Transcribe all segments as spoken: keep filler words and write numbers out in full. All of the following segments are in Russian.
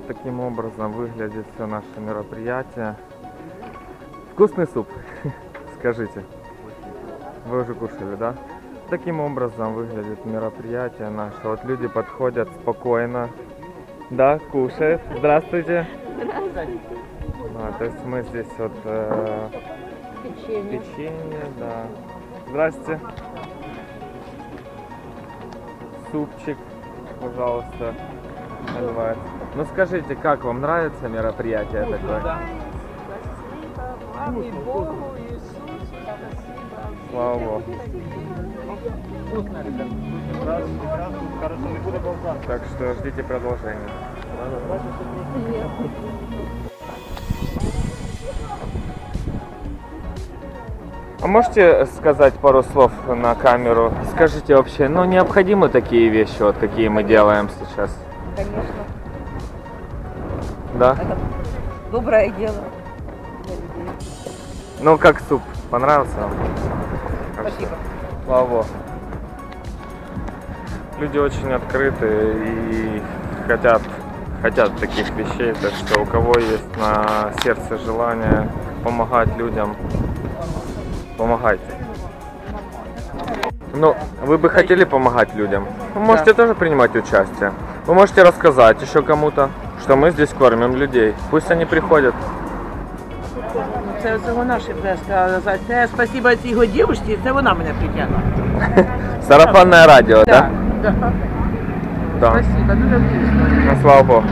вот таким образом выглядит все наше мероприятие. Вкусный суп, скажите. Вы уже кушали, да? Таким образом выглядит мероприятие наше. Вот люди подходят спокойно, да, кушают. Здравствуйте. Здравствуйте. А, то есть мы здесь вот э, печенье. печенье, да. Здрасте. Супчик, пожалуйста. Называется. Ну скажите, как вам нравится мероприятие такое? Спасибо, Маме, Богу, Иисусу, спасибо. Слава Богу. Вкусно, ребят. Хорошо, не буду болтать. Так что ждите продолжения. А можете сказать пару слов на камеру? Скажите вообще, ну необходимы такие вещи, вот какие мы делаем сейчас? Конечно. Да? Это доброе дело для людей. Ну как суп? Понравился вам? Спасибо. Слава Богу. Люди очень открыты и хотят, хотят таких вещей, так что у кого есть на сердце желание помогать людям, помогайте. Ну, вы бы хотели помогать людям? Вы можете, да, тоже принимать участие. Вы можете рассказать еще кому-то, что мы здесь кормим людей. Пусть они приходят. Это она наши сказать. Спасибо этой его девушке, это она меня притянула. Сарафанное радио, да? Да. Да. Спасибо, ну, ну слава Богу.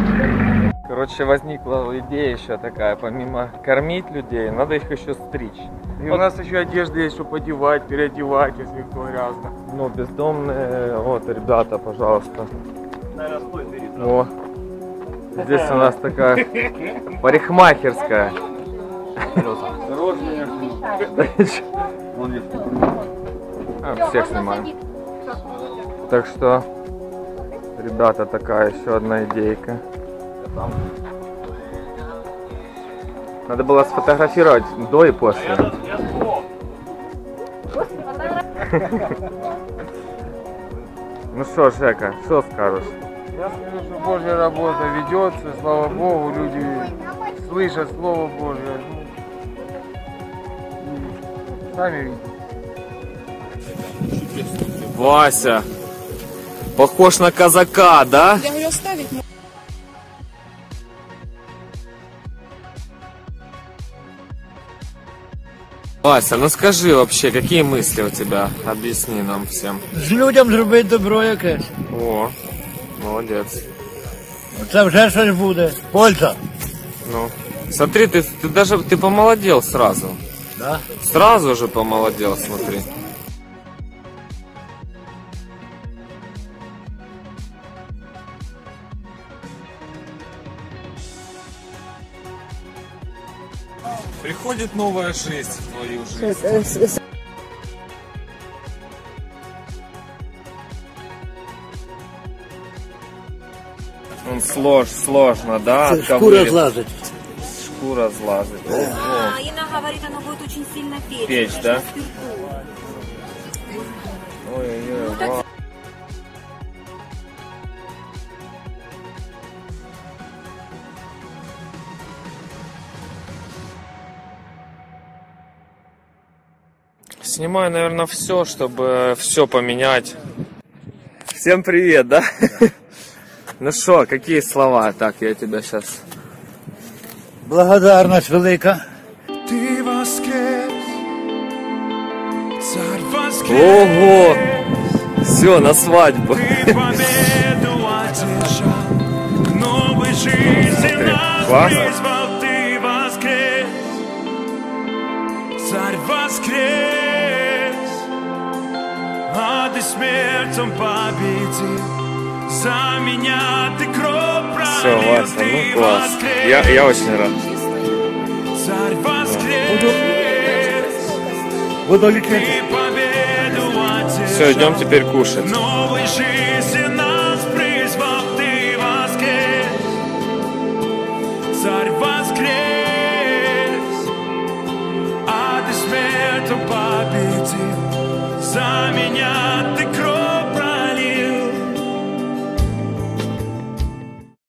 Короче, возникла идея еще такая, помимо кормить людей, надо их еще стричь. И вот. У нас еще одежда есть, чтобы одевать, переодевать, если кто грязно. Ну, бездомные, вот, ребята, пожалуйста. Наверное, стой, бери, о, здесь у нас такая парикмахерская. Всех снимаем. Так что, ребята, такая еще одна идейка. Надо было сфотографировать до и после. Ну что, Жека, что скажешь? Я скажу, что Божья работа ведется, слава Богу, люди слышат Слово Божье. Сами видите. Вася, похож на казака, да? Я ее ставить могу. Вася, ну скажи вообще, какие мысли у тебя? Объясни нам всем. З людям зробити добро якесь. О, молодец. Це вже щось буде. Польза. Ну, смотри, ты, ты даже ты помолодел сразу. Да? Сразу же помолодел, смотри. Приходит новая жизнь в твою жизнь. Слож, сложно, да? Шкура сглазит. Шкура сглазит. А, Инна говорит, она будет очень сильно печь. Печь, да? Ой-ой-ой. Снимаю, наверное, все, чтобы все поменять. Всем привет, да? Да. Ну что, какие слова? Так, я тебя сейчас... Благодарность велика. Ты воскрес, царь воскрес. Ого! Все, на свадьбу. Ты победу одержал, новой жизни нас призвал. Ты воскрес, царь воскрес. А ты смертью победил, за меня ты кровь пролил. Все, Вася, ну класс. Я, я очень рад. Царь воскрес, буду, буду ты победу отец. Все, идем теперь кушать. Новой жизни нас призвал, ты воскрес. Царь воскрес, а ты смертью победил. За меня ты кров.